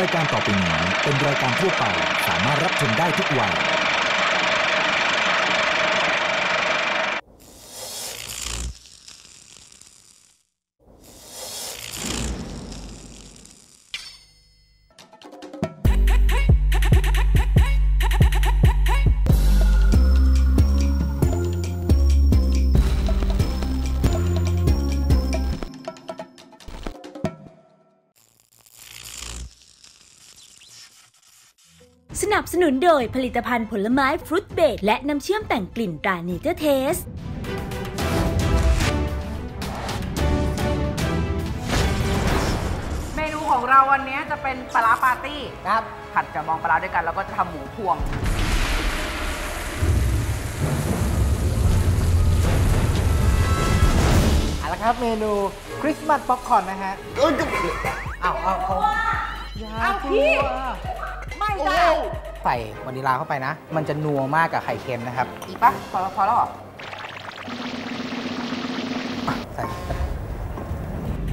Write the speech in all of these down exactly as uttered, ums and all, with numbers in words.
รายการต่อไปนี้เป็นรายการทั่วไปสามารถรับชมได้ทุกวัยสนับสนุนโดยผลิตภัณฑ์ผลไม้ฟรุตเบรคและน้ำเชื่อมแต่งกลิ่นตราเนเจอร์เทสเมนูของเราวันนี้จะเป็นปลาปาร์ตี้นะครับผัดกับมองปลาด้วยกันแล้วก็จะทำหมูพวงเอาละครับเมนูคริสต์มาสป๊อปคอร์นนะฮะอ้าวอ้าวอ้าวพี่ใส่วานิลาเข้าไปนะมันจะนัวมากกับไข่เค็มนะครับอีกปะพอแล้วพอแล้วใส่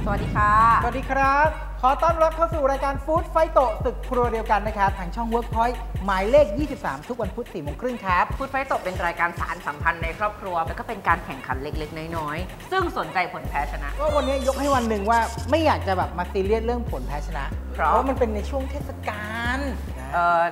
สวัสดีค่ะสวัสดีครับขอต้อนรับเข้าสู่รายการฟู้ดไฟโตศึกครัวเดียวกันนะครับทางช่อง Workpoint หมายเลขยี่สิบสามทุกวันพุธสี่โมงครึ่งครับฟู้ดไฟโตเป็นรายการสารสัมพันธ์ในครอบครัวแล้วก็เป็นการแข่งขันเล็กๆน้อยๆซึ่งสนใจผลแพ้ชนะก็วันนี้ยกให้วันหนึ่งว่าไม่อยากจะแบบมาซีเรียสเรื่องผลแพ้ชนะเพราะมันเป็นในช่วงเทศกาล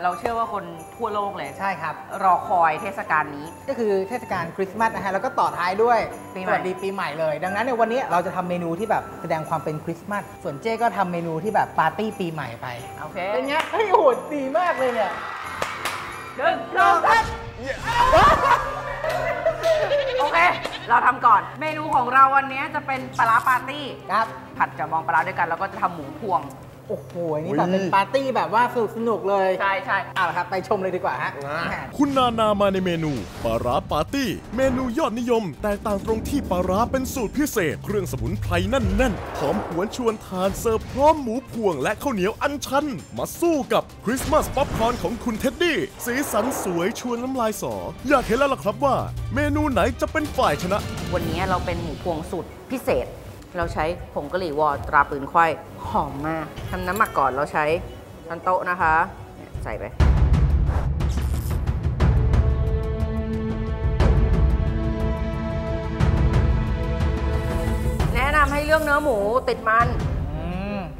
เราเชื่อว่าคนทั่วโลกเลยใช่ครับรอคอยเทศกาลนี้ก็คือเทศกาลคริสต์มาสนะฮะแล้วก็ต่อท้ายด้วยสวัสดีปีใหม่เลยดังนั้นในวันนี้เราจะทำเมนูที่แบบแสดงความเป็นคริสต์มาสส่วนเจ๊ก็ทำเมนูที่แบบปาร์ตี้ปีใหม่ไปโอเคเป็นไงเฮ้ยโหดดีมากเลยเนี่ยเดินเดินครับโอเคเราทำก่อนเมนูของเราวันนี้จะเป็นปลาปาร์ตี้ครับผัดกับมองปลาด้วยกันแล้วก็จะทำหมูพวงโอ้โห นี่แบบเป็นปาร์ตี้แบบว่าสนุกสนุกเลยใช่ใช่เอาละครับไปชมเลยดีกว่าฮะคุณนานามาในเมนูปลาร้าปาร์ตี้เมนูยอดนิยมแตกต่างตรงที่ปลาร้าเป็นสูตรพิเศษเครื่องสมุนไพรแน่นๆหอมหวนชวนทานเสิร์ฟพร้อมหมูพวงและข้าวเหนียวอันชันมาสู้กับคริสต์มาสป๊อปคอร์นของคุณเท็ดดี้สีสันสวยชวนน้ำลายสออยากเห็นแล้วล่ะครับว่าเมนูไหนจะเป็นฝ่ายชนะวันนี้เราเป็นหมูพวงสูตรพิเศษเราใช้ผงกะหรี่วอลตราปืนควายหอมมากทำน้ำหมักก่อนเราใช้ช้อนโต๊ะนะคะใส่ไปแนะนำให้เลือกเนื้อหมูติดมัน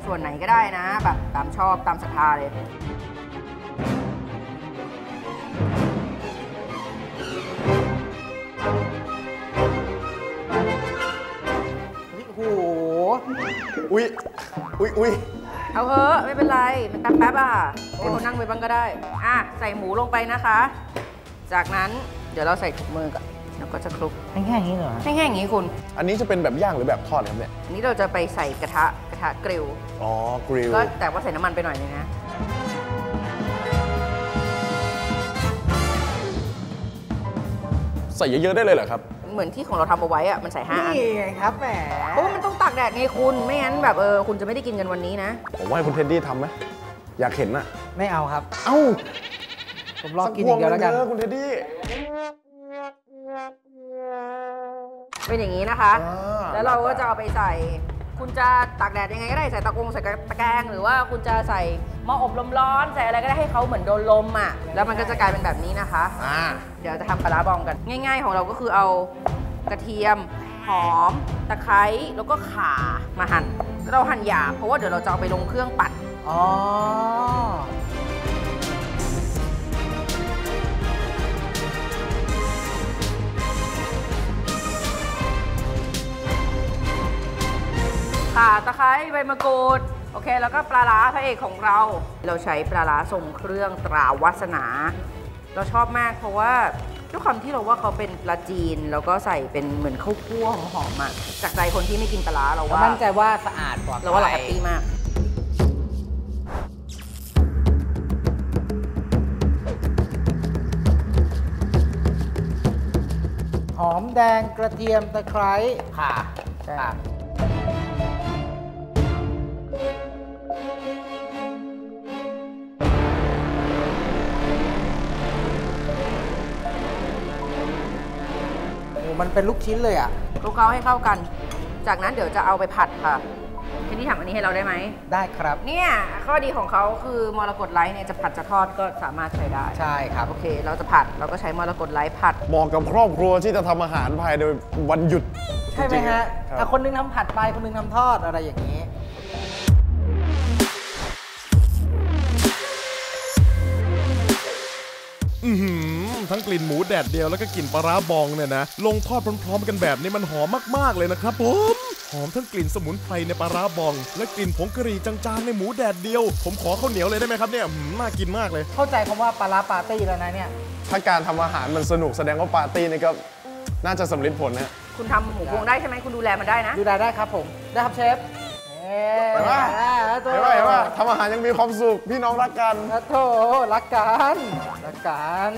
ส่วนไหนก็ได้นะแบบตามชอบตามศรัทธาเลยอุ้ยอุ้ยอุ้ยเอาเถอะไม่เป็นไรมันแป๊บแป๊บอ่ะให้เขานั่งไปบ้างก็ได้อ่ะใส่หมูลงไปนะคะจากนั้นเดี๋ยวเราใส่ถุงมือก่อนแล้วก็จะคลุกแห้งๆอย่างนี้เหรอแห้งๆอย่างนี้คุณอันนี้จะเป็นแบบย่างหรือแบบทอดครับเนี่ยอันนี้เราจะไปใส่กระทะกระทะกริลอ๋อกริลก็แต่ว่าใส่น้ำมันไปหน่อยนึงนะใส่เยอะๆได้เลยเหรอครับเหมือนที่ของเราทำเอาไว้อะมันใส่ห้านี่ไงครับแหมเพราะว่ามันต้องตากแดดไงคุณไม่งั้นแบบเออคุณจะไม่ได้กินกันวันนี้นะผมว่าให้คุณเท็ดดี้ทำไหมอยากเห็นอะไม่เอาครับเอ้าผมรอกินอย่างเดียวแล้วกันคุณเท็ดดี้เป็นอย่างนี้นะคะแล้วเราก็จะเอาไปใส่คุณจะตากแดดยังไงก็ได้ใส่ตะกรงใส่ตะแกรงหรือว่าคุณจะใส่หม้ออบลมร้อนใส่อะไรก็ได้ให้เขาเหมือนโดนลมอ่ะแล้วมันก็จะกลายเป็นแบบนี้นะคะเดี๋ยวจะทำปลาร้าบองกันง่ายๆของเราก็คือเอากระเทียมหอมตะไคร้แล้วก็ข่ามาหั่นเราหั่นหยาบเพราะว่าเดี๋ยวเราจะเอาไปลงเครื่องปั่นอ๋อข่าตะไคร้ใบมะกรูดโอเคแล้วก็ปลาร้าพระเอกของเราเราใช้ปลาร้าทรงเครื่องตราวาสนาเราชอบมากเพราะว่าด้วยความที่เราว่าเขาเป็นปลาจีนแล้วก็ใส่เป็นเหมือนข้าวคั่วหอมๆอ่ะจากใจคนที่ไม่กินปลาร้าเราว่ามั่นใจว่าสะอาดกว่าเราว่าเราแฮปปี้มากหอมแดงกระเทียมตะไคร้ข่าใช่มันเป็นลูกชิ้นเลยอ่ะคลุกเคล้าให้เข้ากันจากนั้นเดี๋ยวจะเอาไปผัดค่ะที ที่ทำอันนี้ให้เราได้ไหมได้ครับเนี่ยข้อดีของเขาคือมรกตไลท์เนี่ยจะผัดจะทอดก็สามารถใช้ได้ใช่ครับโอเคเราจะผัดเราก็ใช้มรกตไลท์ผัดเหมาะกับครอบครัวที่จะทำอาหารภายในวันหยุดใช่ไหมฮะคนนึงทำผัดไปคนนึงทำทอดอะไรอย่างนี้อืมทั้งกลิ่นหมูแดดเดียวแล้วก็กลิ่นปลาร้าบองเนี่ยนะลงทอดพร้อมๆกันแบบนี้มันหอมมากๆเลยนะครับผมหอมทั้งกลิ่นสมุนไพรในปลาร้าบองและกลิ่นผงกะหรี่จางๆในหมูแดดเดียวผมขอข้าวเหนียวเลยได้ไหมครับเนี่ยน่ากินมากเลยเข้าใจคำว่าปลาร้าปาร์ตี้แล้วนะเนี่ยถ้าการทำอาหารมันสนุกแสดงว่าปาร์ตี้นี่ก็น่าจะสำลิดผลนะคุณทำหมูพวงได้ใช่ไหมคุณดูแลมันได้นะดูแลได้ครับผมได้ครับเชฟไปว่าไปว่าทำอาหารยังมีความสุขพี่น้องรักกันโธ่รักกันรักกัน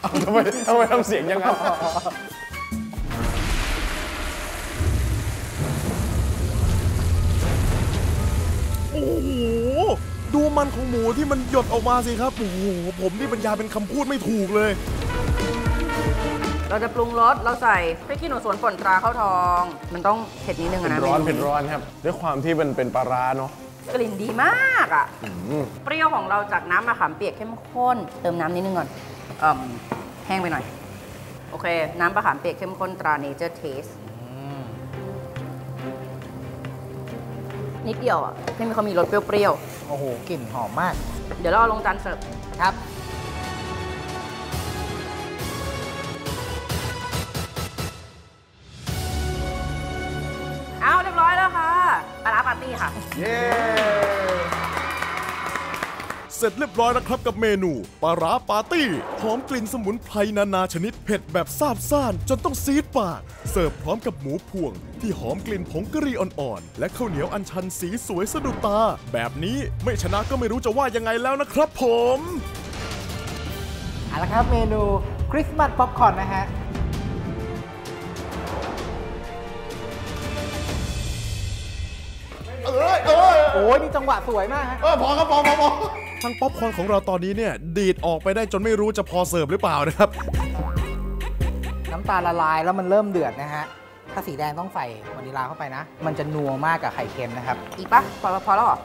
เอาทำไมทำไมทำเสียงยังไงโอ้โหดูมันของหมูที่มันหยดออกมาสิครับโอ้โหผมนี่บรรยายเป็นคำพูดไม่ถูกเลยเราจะปรุงรสเราใส่พริกขี้หนูสวนป่นตราข้าวทองมันต้องเผ็ดนิดนึงนะร้อนเผ็ดร้อนครับด้วยความที่มันเป็นปลาร้าเนาะกลิ่นดีมากอ่ะเปรี้ยวของเราจากน้ำมะขามเปียกเข้มข้นเติมน้ำนิดนึงก่อนแห้งไปหน่อยโอเคน้ำมะขามเปียกเข้มข้นตราเนเจอร์เทสนิดเดียวอ่ะให้มันเขามีรสเปรี้ยวๆโอ้โหกลิ่นหอมมากเดี๋ยวเราลงจานเสิร์ฟครับเอาเรียบร้อยแล้วค่ะปลาร้าปาร์ตี้ค่ะเย้เสร็จเรียบร้อยแล้วครับกับเมนูปลาร้าปาร์ตี้หอมกลิ่นสมุนไพรนานาชนิดเผ็ดแบบซาบซ่านจนต้องซีดปากเสิร์ฟพร้อมกับหมูพวงที่หอมกลิ่นผงกะหรี่อ่อนๆและข้าวเหนียวอัญชันสีสวยสะดุดตาแบบนี้ไม่ชนะก็ไม่รู้จะว่ายังไงแล้วนะครับผมเอาละครับเมนูคริสต์มาสป๊อปคอร์นนะฮะโอ้ยนี่จังหวะสวยมากฮะเออพอครับพอพอพอทั้งป๊อปคอร์นของเราตอนนี้เนี่ยดีดออกไปได้จนไม่รู้จะพอเสิร์ฟหรือเปล่านะครับน้ำตาลละลายแล้วมันเริ่มเดือดนะฮะถ้าสีแดงต้องใส่วานิลาเข้าไปนะมันจะนัวมากกับไข่เค็มนะครับอีกปะพอพอแล้วหรอ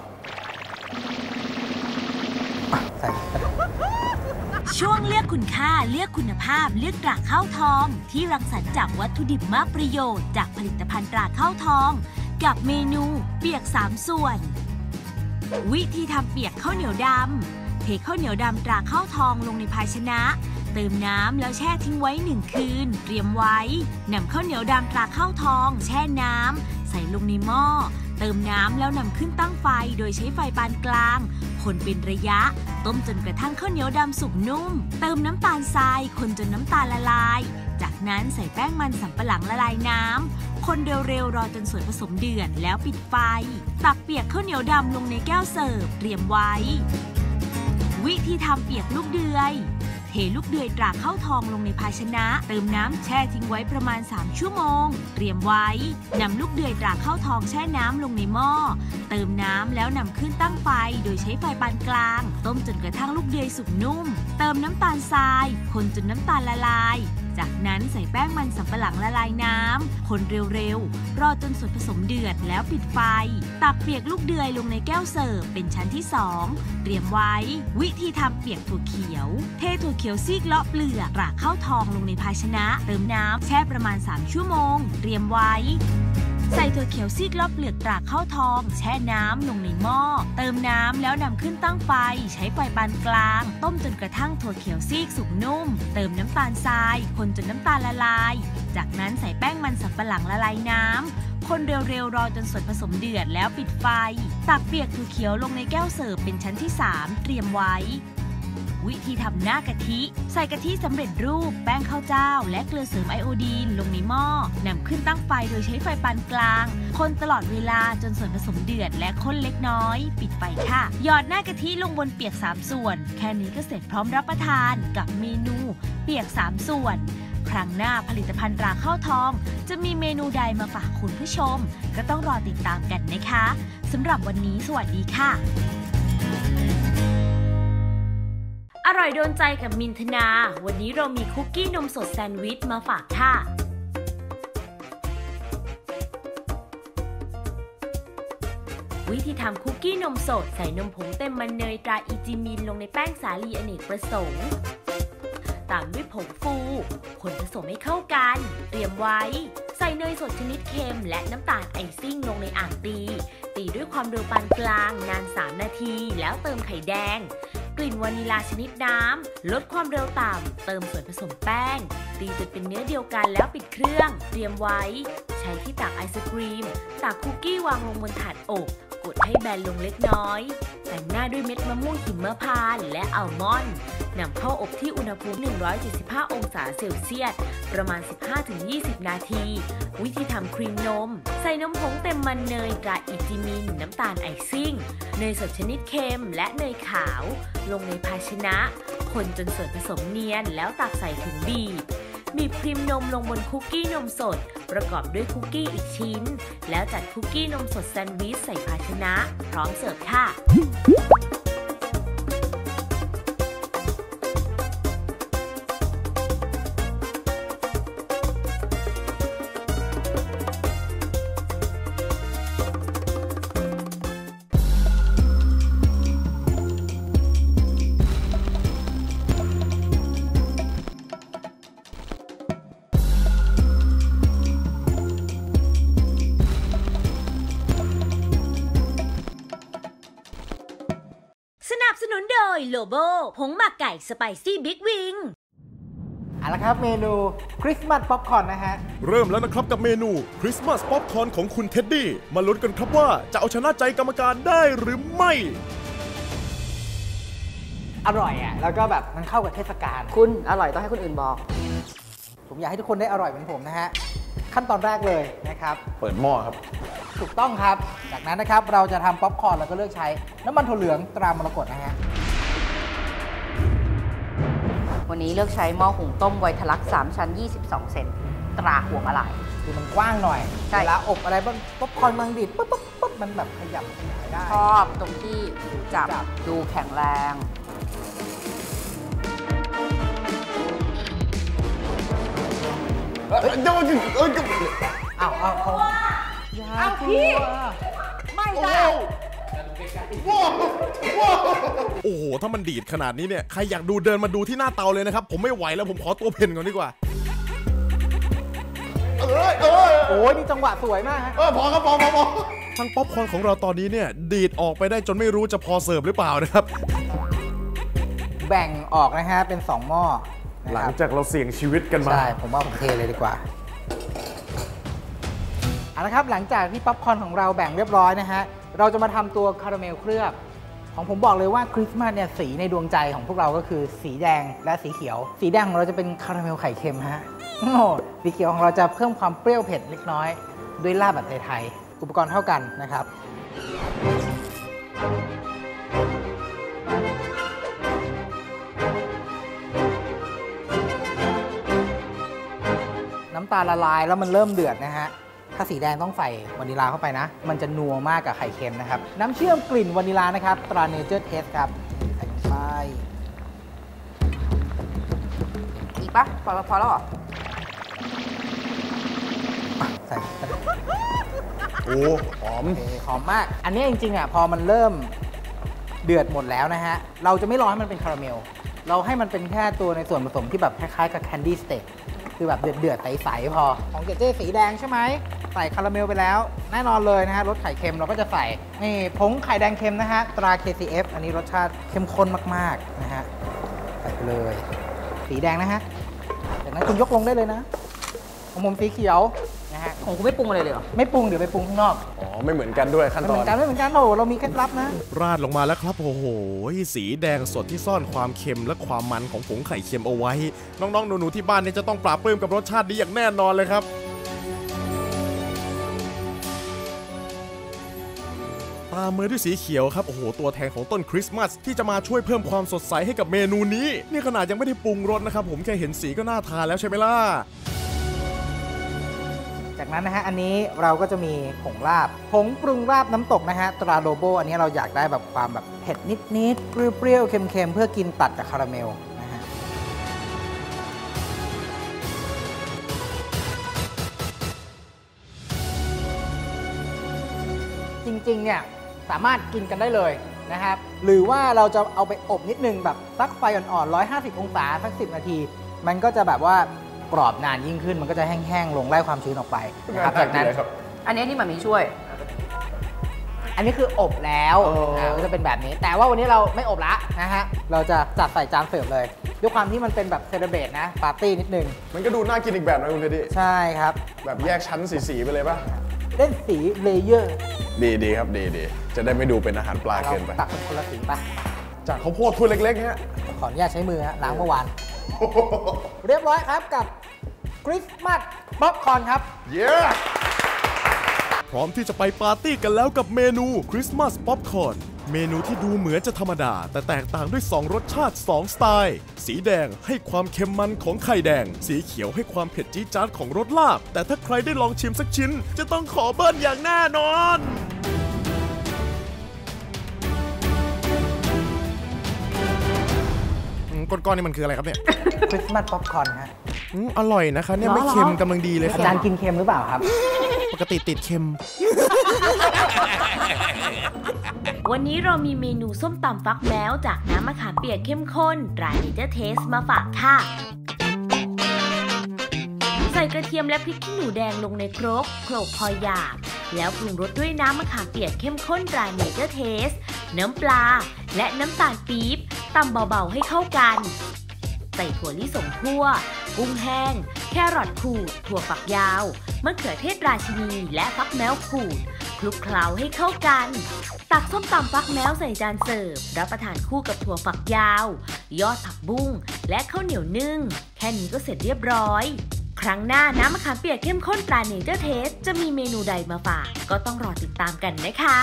ใส่ช่วงเลือกคุณค่าเลือกคุณภาพเลือกตราข้าวทองที่รังสรรค์จากวัตถุดิบมากประโยชน์จากผลิตภัณฑ์ตราข้าวทองกับเมนูเปียกสามส่วนวิธีทำเปียกข้าวเหนียวดำเทข้าวเหนียวดำตราข้าวทองลงในภาชนะเติมน้ำแล้วแช่ทิ้งไว้หนึ่งคืนเตรียมไว้นำข้าวเหนียวดำตราข้าวทองแช่น้ำใส่ลงในหม้อเติมน้ำแล้วนำขึ้นตั้งไฟโดยใช้ไฟปานกลางคนเป็นระยะต้มจนกระทั่งข้าวเหนียวดำสุกนุ่มเติมน้ำตาลทรายคนจนน้ำตาลละลายจากนั้นใส่แป้งมันสำปะหลังละลายน้ำคนเร็วๆรอจนส่วนผสมเดือดแล้วปิดไฟตักเปียกข้าวเหนียวดำลงในแก้วเสิร์ฟเตรียมไว้วิธีทำเปียกลูกเดือยเทลูกเดือยตราข้าวทองลงในภาชนะเติมน้ำแช่ทิ้งไว้ประมาณสามชั่วโมงเตรียมไว้นำลูกเดือยตราข้าวทองแช่น้ำลงในหม้อเติมน้ำแล้วนำขึ้นตั้งไฟโดยใช้ไฟปานกลางต้มจนกระทั่งลูกเดือยสุกนุ่มเติมน้ำตาลทรายคนจนน้ำตาลละลายจากนั้นใส่แป้งมันสำปะหลังละลายน้ำคนเร็วๆรอจนส่วนผสมเดือดแล้วปิดไฟตักเปียกลูกเดือยลงในแก้วเสิร์ฟเป็นชั้นที่สองเตรียมไว้วิธีทำเปียกถั่วเขียวเทถั่วเขียวซีกเลาะเปลือกราดข้าวทองลงในภาชนะเติมน้ำแช่ประมาณสามชั่วโมงเตรียมไว้ใส่ถั่วเขียวซีกเลาะเปลือกตราข้าวทองแช่น้ำลงในหม้อเติมน้ำแล้วนำขึ้นตั้งไฟใช้ไฟปานกลางต้มจนกระทั่งถั่วเขียวซีกสุกนุ่มเติมน้ำตาลทรายคนจนน้ำตาลละลายจากนั้นใส่แป้งมันสำปะหลังละลายน้ำคนเร็วๆรอจนส่วนผสมเดือดแล้วปิดไฟตักเปียกถั่วเขียวลงในแก้วเสิร์ฟเป็นชั้นที่สามเตรียมไว้วิธีทำหน้ากะทิใส่กะทิสำเร็จรูปแป้งข้าวเจ้าและเกลือเสริมไอโอดีนลงในหม้อนำขึ้นตั้งไฟโดยใช้ไฟปานกลางคนตลอดเวลาจนส่วนผสมเดือดและข้นเล็กน้อยปิดไฟค่ะหยอดหน้ากะทิลงบนเปียกสามส่วนแค่นี้ก็เสร็จพร้อมรับประทานกับเมนูเปียกสามส่วนครั้งหน้าผลิตภัณฑ์ตราข้าวทองจะมีเมนูใดมาฝากคุณผู้ชมก็ต้องรอติดตามกันนะคะสำหรับวันนี้สวัสดีค่ะอร่อยโดนใจกับมินทนาวันนี้เรามีคุกกี้นมสดแซนด์วิชมาฝากค่ะ วิธีทำคุกกี้นมสดใส่นมผงเต็มมันเนยตราอีจิมินลงในแป้งสาลีอเนกประสงค์ตามด้วยผงฟูคนผสมให้เข้ากันเตรียมไว้ใส่เนยสดชนิดเค็มและน้ำตาลไอซิ่งลงในอ่างตีตีด้วยความเร็วปานกลางนานสามนาทีแล้วเติมไข่แดงกลิ่นวานิลาชนิดน้ำลดความเร็วต่ำเติมส่วนผสมแป้งตีจนเป็นเนื้อเดียวกันแล้วปิดเครื่องเตรียมไว้ใช้ที่ตักไอศกรีมตักคุกกี้วางลงบนถาดอบกดให้แบนลงเล็กน้อยแต่งหน้าด้วยเม็ดมะม่วงหิมพานต์และอัลมอนด์นำเข้าอบที่อุณหภูมิหนึ่งร้อยเจ็ดสิบห้าองศาเซลเซียสประมาณ สิบห้าถึงยี่สิบ นาทีวิธีทำครีมนมใส่นมผงเต็มมันเนยตราอิจิมินน้ำตาลไอซิ่งเนยสดชนิดเค็มและเนยขาวลงในภาชนะคนจนส่วนผสมเนียนแล้วตักใส่ถุงบีบบีบครีมนมลงบนคุกกี้นมสดประกอบด้วยคุกกี้อีกชิ้นแล้วจัดคุกกี้นมสดแซนด์วิชใส่ภาชนะพร้อมเสิร์ฟค่ะสนับสนุนโดยโลโบผงหมักไก่สไปซี่บิ๊กวิงเอาละครับเมนูคริสต์มาสป๊อปคอร์นนะฮะเริ่มแล้วนะครับกับเมนูคริสต์มาสป๊อปคอร์นของคุณเท็ดดี้มาลุ้นกันครับว่าจะเอาชนะใจกรรมการได้หรือไม่อร่อยอ่ะแล้วก็แบบมันเข้ากับเทศกาลคุณอร่อยต้องให้คนอื่นบอกผมอยากให้ทุกคนได้อร่อยเหมือนผมนะฮะขั้นตอนแรกเลยนะครับเปิดหม้อครับถูกต้องครับจากนั้นนะครับเราจะทำป๊อปคอร์นแล้วก็เลือกใช้น้ำมันถั่วเหลืองตรามรกตนะฮะวันนี้เลือกใช้หม้อหุงต้มไวทลักษ์สามชั้นยี่สิบสองเซนตราหัวมะลายคือมันกว้างหน่อยเวลาอบอะไรป๊อปคอร์นมันดิบปุ๊บปุ๊บปุ๊บมันแบบขยับได้ชอบตรงที่จับดูแข็งแรงอ้าวอ้าวเอาพี่ไม่ได้โอ้โหถ้ามันดีดขนาดนี้เนี่ยใครอยากดูเดินมาดูที่หน้าเตาเลยนะครับผมไม่ไหวแล้วผมขอตัวเพนก่อนดีกว่าเออเออโอ้ยนี่จังหวะสวยมากฮะเออพอครับพอพอพอทั้งป๊อปคอร์นของเราตอนนี้เนี่ยดีดออกไปได้จนไม่รู้จะพอเสิร์ฟหรือเปล่านะครับแบ่งออกนะฮะเป็นสองหม้อหลังจากเราเสี่ยงชีวิตกันมาใช่ผมว่าผมเทเลยดีกว่านะครับหลังจากที่ป๊อปคอร์นของเราแบ่งเรียบร้อยนะฮะเราจะมาทำตัวคาราเมลเคลือบของผมบอกเลยว่าคริสต์มาสเนี่ยสีในดวงใจของพวกเราก็คือสีแดงและสีเขียวสีแดงของเราจะเป็นคาราเมลไข่เค็มฮะโอ้สีเขียวของเราจะเพิ่มความเปรี้ยวเผ็ดเล็กน้อยด้วยลาบแบบไทยๆอุปกรณ์เท่ากันนะครับน้ำตาลละลายแล้วมันเริ่มเดือดนะฮะถ้าสีแดงต้องใส่วานิลาเข้าไปนะมันจะนัวมากกับไข่เค็มนะครับน้ำเชื่อมกลิ่นวานิลานะครับตราเนเจอร์เทสครับใส่ลงไปอีกปะพอพอแล้วเหรอใส่โอ้หอมหอมมากอันนี้จริงๆอ่ะพอมันเริ่มเดือดหมดแล้วนะฮะเราจะไม่รอให้มันเป็นคาราเมลเราให้มันเป็นแค่ตัวในส่วนผสมที่แบบคล้ายๆกับแคนดี้สเต็กคือแบบเดือดๆใสๆพอของเกเจ้สีแดงใช่ไหมใส่คาราเมลไปแล้วแน่นอนเลยนะฮะรสไข่เค็มเราก็จะใส่นี่ผงไข่แดงเค็มนะฮะตรา เค ซี เอฟ อันนี้รสชาติเข้มข้นมากๆนะฮะใส่ไปเลยสีแดงนะฮะจากนั้นคุณยกลงได้เลยนะของผมสีเขียวนะฮะของคุณไม่ปรุงอะไรเลยเหรอไม่ปรุงเดี๋ยวไปปรุงข้างนอกอ๋อไม่เหมือนกันด้วยขั้นตอนไม่เหมือนกันไม่เหมือนกันโอ้เรามีเคล็ดลับนะราดลงมาแล้วครับโอ้โหสีแดงสดที่ซ่อนความเค็มและความมันของผงไข่เค็มเอาไว้น้องๆหนูๆที่บ้านเนี่ยจะต้องปราบปลื้มกับรสชาตินี้อย่างแน่นอนเลยครับตามมือด้วยสีเขียวครับโอ้โหตัวแทนของต้นคริสต์มาสที่จะมาช่วยเพิ่มความสดใสให้กับเมนูนี้นี่ขนาดยังไม่ได้ปรุงรสนะครับผมแค่เห็นสีก็น่าทานแล้วใช่ไหมล่ะจากนั้นนะฮะอันนี้เราก็จะมีผงลาบผงปรุงลาบน้ำตกนะฮะตราโลโบอันนี้เราอยากได้แบบความแบบเผ็ดนิดๆเปรี้ยวๆเค็มๆเพื่อกินตัดกับคาราเมลนะฮะจริงๆเนี่ย สามารถกินกันได้เลยนะครับหรือว่าเราจะเอาไปอบนิดนึงแบบซักไฟอ่อนๆหนึ่งร้อยห้าสิบองศาสักสิบนาทีมันก็จะแบบว่ากรอบนานยิ่งขึ้นมันก็จะแห้งๆลงไล่ความชื้นออกไปนะครับจากนั้นอันนี้ที่มามีช่วยอันนี้คืออบแล้วก็จะเป็นแบบนี้แต่ว่าวันนี้เราไม่อบละนะฮะเราจะจัดใส่จานเสิร์ฟเลยด้วยความที่มันเป็นแบบเซเลเบรตนะปาร์ตี้นิดนึงมันก็ดูน่ากินอีกแบบนะคุณเทดดี้ใช่ครับแบบแยกชั้นสีๆไปเลยป่ะเล่นสีเลเยอร์ดีๆครับดีๆจะได้ไม่ดูเป็นอาหารปลาเกินไปตักคนละสีป่ะจากข้าวโพดถ้วยเล็กๆฮะขออนุญาตใช้มือฮะล้างเมื่อวานเรียบร้อยครับกับคริสต์มาสป๊อปคอร์นครับเย้พร้อมที่จะไปปาร์ตี้กันแล้วกับเมนูคริสต์มาสป๊อปคอร์นเมนูที่ดูเหมือนจะธรรมดาแต่แตกต่างด้วยสองรสชาติสองสไตล์สีแดงให้ความเค็มมันของไข่แดงสีเขียวให้ความเผ็ดจี๊ดจ๊าดของรสลาบแต่ถ้าใครได้ลองชิมสักชิ้นจะต้องขอเบิ้ลอย่างแน่นอนก้อนๆนี่มันคืออะไรครับเนี่ยคริสต์มาสป๊อปคอร์นฮะอร่อยนะคะเนี่ยไม่เค็มกำลังดีเลยครับอาจารย์กินเค็มหรือเปล่าครับปกติติดเค็มวันนี้เรามีเมนูส้มตำฟักแมวจากน้ำมะขามเปียกเข้มข้นร้านเนเจอร์เทสมาฝากค่ะใส่กระเทียมและพริกขี้หนูแดงลงในครกโขลกพอหยาบแล้วปรุงรสด้วยน้ำมะขามเปียกเข้มข้นร้านเนเจอร์เทสน้ำปลาและน้ำตาลปี๊บตำเบาๆให้เข้ากันใส่ถั่วลิสงคั่วกุ้งแห้งแครอทขูดถั่วฝักยาวมะเขือเทศราชินีและฟักแมวขูดคลุกเคล้าให้เข้ากันตักส้มตำฟักแมวใส่จานเสิร์ฟรับประทานคู่กับถั่วฝักยาวยอดผักบุ้งและข้าวเหนียวนึ่งแค่นี้ก็เสร็จเรียบร้อยครั้งหน้าน้ำมะขามเปียกเข้มข้นตราเนเจอร์เทสจะมีเมนูใดมาฝากก็ต้องรอติดตามกันนะคะ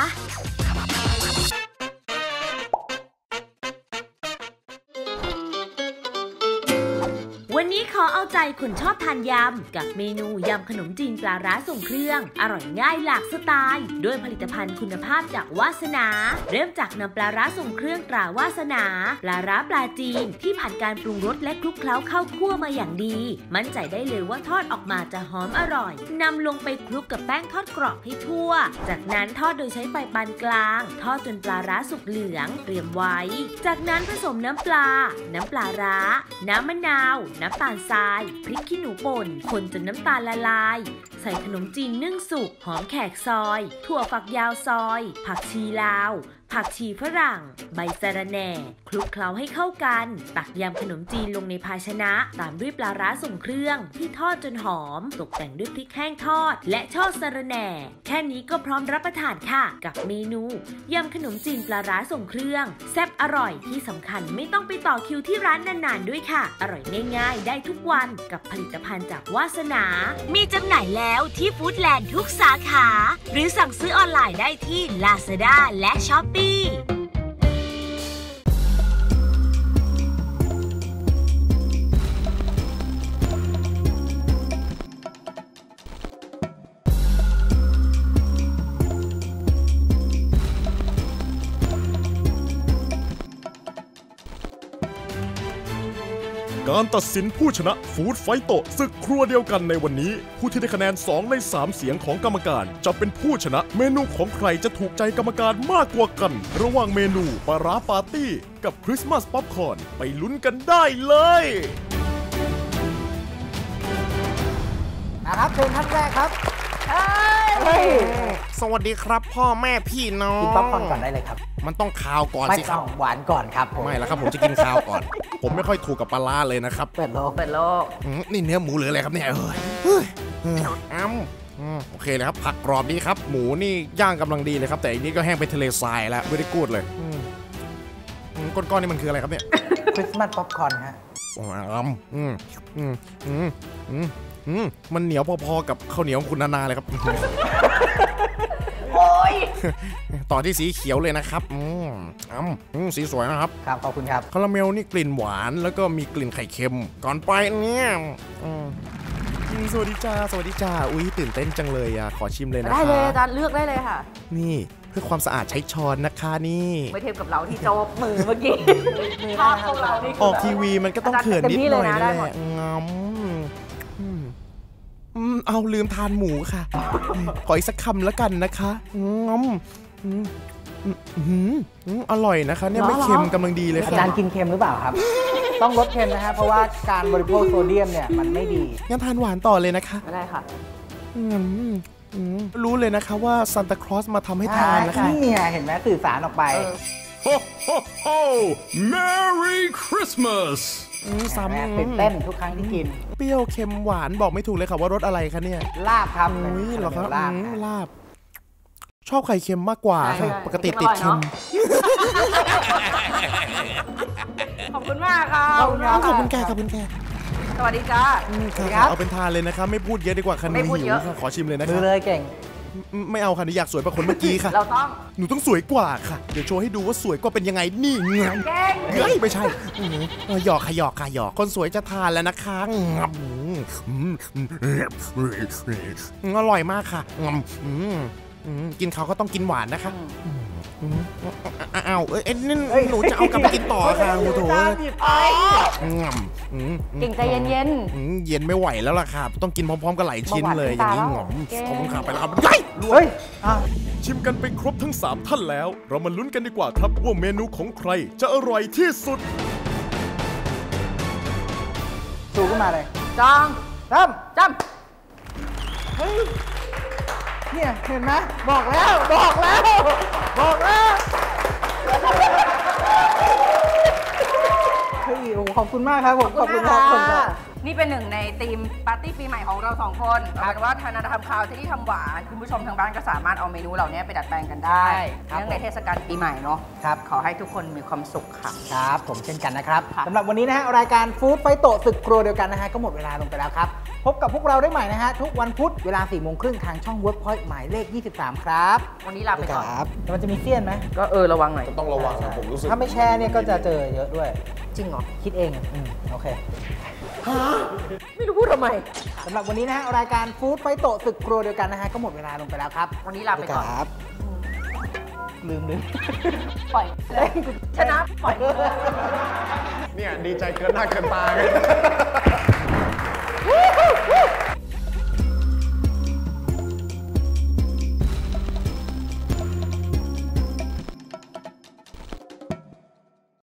วันนี้ขอเอาใจคนชอบทานยำกับเมนูยำขนมจีนปลาร้าส่งเครื่องอร่อยง่ายหลากสไตล์ด้วยผลิตภัณฑ์คุณภาพจากวาสนาเริ่มจากนำปลาร้าส่งเครื่องตราวาสนาปลาร้าปลาจีนที่ผ่านการปรุงรสและคลุกเคล้าเข้าคั่วมาอย่างดีมั่นใจได้เลยว่าทอดออกมาจะหอมอร่อยนำลงไปคลุกกับแป้งทอดกรอบให้ทั่วจากนั้นทอดโดยใช้ไฟปานกลางทอดจนปลาร้าสุกเหลืองเตรียมไว้จากนั้นผสมน้ำปลาน้ำปลาร้าน้ำมะนาวน้ำตาลทรายพริกขี้หนูป่นคนจนน้ำตาลละลายใส่ขนมจีนนึ่งสุกหอมแขกซอยถั่วฝักยาวซอยผักชีลาวผักชีฝรั่งใบสะระแหน่คลุกเคล้าให้เข้ากันตักยำขนมจีนลงในภาชนะตามด้วยปลาร้าส่งเครื่องที่ทอดจนหอมตกแต่งด้วยพริกแห้งทอดและช่อสะระแหน่แค่นี้ก็พร้อมรับประทานค่ะกับเมนูยำขนมจีนปลาร้าส่งเครื่องแซ่บอร่อยที่สำคัญไม่ต้องไปต่อคิวที่ร้านนานๆด้วยค่ะอร่อยง่ายๆได้ทุกวันกับผลิตภัณฑ์จากวาสนามีจำหน่ายแล้วที่ฟู้ดแลนด์ทุกสาขาหรือสั่งซื้อออนไลน์ได้ที่ Lazada และ Shopeeการตัดสินผู้ชนะฟู้ดไฟโตะศึกครัวเดียวกันในวันนี้ผู้ที่ได้คะแนนสองในสามเสียงของกรรมการจะเป็นผู้ชนะเมนูของใครจะถูกใจกรรมการมากกว่ากันระหว่างเมนูปลาร้าปาร์ตี้กับคริสต์มาสป๊อปคอร์นไปลุ้นกันได้เลยนะครับเชิญท่านแรกครับสวัสดีครับพ่อแม่พี่น้องกินป๊อปคอร์นก่อนได้เลยครับมันต้องคาวก่อนสิครับหวานก่อนครับไม่แล้วครับผมจะกินคาวก่อนผมไม่ค่อยถูกกับปลาร้าเลยนะครับเป็ดโลเป็ดโลนี่เนื้อหมูหรืออะไรครับเนี่ยเฮ้ยอ้ำโอเคเลยครับผักกรอบดีครับหมูนี่ย่างกำลังดีเลยครับแต่อันนี้ก็แห้งไปทะเลทรายแล้วไม่ได้กูดเลยก้อนๆนี่มันคืออะไรครับเนี่ยคริสต์มาสป๊อปคอร์นฮะอ้ำอืมอืมอืมอืมมันเหนียวพอๆกับข้าวเหนียวคุณนานาเลยครับต่อที่สีเขียวเลยนะครับอืมอืมสีสวยนะครับครับขอบคุณครับคาราเมลนี่กลิ่นหวานแล้วก็มีกลิ่นไข่เค็มก่อนไปเนี่ยสวัสดีจ้าสวัสดีจ้าอุ้ยตื่นเต้นจังเลยอ่ะขอชิมเลยนะคะได้เลยอาจารย์เลือกได้เลยค่ะนี่เพื่อความสะอาดใช้ช้อนนะคะนี่ไม่เทียบกับเราที่โจบมือเมื่อกี้ภาพของเราออกทีวีมันก็ต้องเขินนิดหน่อยนั่นแหละเอาลืมทานหมูค่ะขออีกสักคำแล้วกันนะคะงอม อร่อยนะคะเนี่ยไม่เค็มกำลังดีเลยครับอาจารย์กินเค็มหรือเปล่าครับต้องลดเค็มนะฮะเพราะว่าการบริโภคโซเดียมเนี่ยมันไม่ดีงั้นทานหวานต่อเลยนะคะได้ค่ะรู้เลยนะคะว่าซานตาคลอสมาทำให้ทานนะคะนี่เห็นไหมสื่อสารออกไปโฮโฮโฮ Merry Christmas ซ้ำเป็นเต้นทุกครั้งที่กินเปรี้ยวเค็มหวานบอกไม่ถูกเลยค่ะว่ารสอะไรคะเนี่ยลาบครับนี่เหรอครับลาบชอบไข่เค็มมากกว่าค่ะปกติติดเค็มขอบคุณมากค่ะขอบคุณค่ะขอบคุณแกขอบคุณแกสวัสดีจ้าเอาเป็นทานเลยนะครับไม่พูดเยอะดีกว่าคันนี้หิวขอชิมเลยนะครับเลยเก่งไม่เอาค่ะหนูอยากสวยแบบคนเมื่อกี้ค่ะเราต้องหนูต้องสวยกว่าค่ะเดี๋ยวโชว์ให้ดูว่าสวยกว่าเป็นยังไงนี่เงี้ยเฮ้ยไม่ใช่หยอกค่ะหยอกค่ะหยอกคนสวยจะทานแล้วนะคะอร่อยมากค่ะกินเขาก็ต้องกินหวานนะคะอ้าวเอ้ยนี่หนูจะเอากลับไปกินต่อค่ะหนูโถเก่งใจเย็นๆเย็นไม่ไหวแล้วล่ะครับต้องกินพร้อมๆกันหลายชิ้นเลยอย่างนี้หงอมขอบคุณครับไปแล้วครับไปเฮ้ยชิมกันไปครบทั้งสามท่านแล้วเรามาลุ้นกันดีกว่าครับว่าเมนูของใครจะอร่อยที่สุดสู้ขึ้นมาเลยจังจ้ำจ้ำเนี่ยเห็นไหมบอกแล้วบอกแล้วบอกแล้วเฮ้ยโอ้ขอบคุณมากครับผมขอบคุณครับนี่เป็นหนึ่งในทีมปาร์ตี้ปีใหม่ของเราสองคนเอาเป็นว่าทานอาหารคาวที่ที่ทำหวานคุณผู้ชมทางบ้านก็สามารถเอาเมนูเหล่านี้ไปดัดแปลงกันได้เนื่องในเทศกาลปีใหม่เนาะครับขอให้ทุกคนมีความสุขค่ะครับผมเช่นกันนะครับสำหรับวันนี้นะฮะรายการฟู้ดไฟโตศึกครัวเดียวกันนะฮะก็หมดเวลาลงไปแล้วครับพบกับพวกเราได้ใหม่นะฮะทุกวันพุธเวลาสี่โมงครึ่งทางช่อง Workpoint หมายเลขยี่สิบสามครับวันนี้ลาไปก่อนแต่มันจะมีเสี้ยนไหมก็เออระวังหน่อยต้องระวังนะผมรู้สึกถ้าไม่แช่เนี่ยก็จะเจอเยอะด้วยจริงเหรอคิดเองอืมโอเคไม่รู้พูดทำไมสำหรับวันนี้นะฮะรายการฟู้ดไฟโตศึกครัวเดียวกันนะฮะก็หมดเวลาลงไปแล้วครับวันนี้ลาไปก่อนลืมลืมปล่อยเลยชนะปล่อยเนี่ยดีใจเกินหน้าเกินตาเลย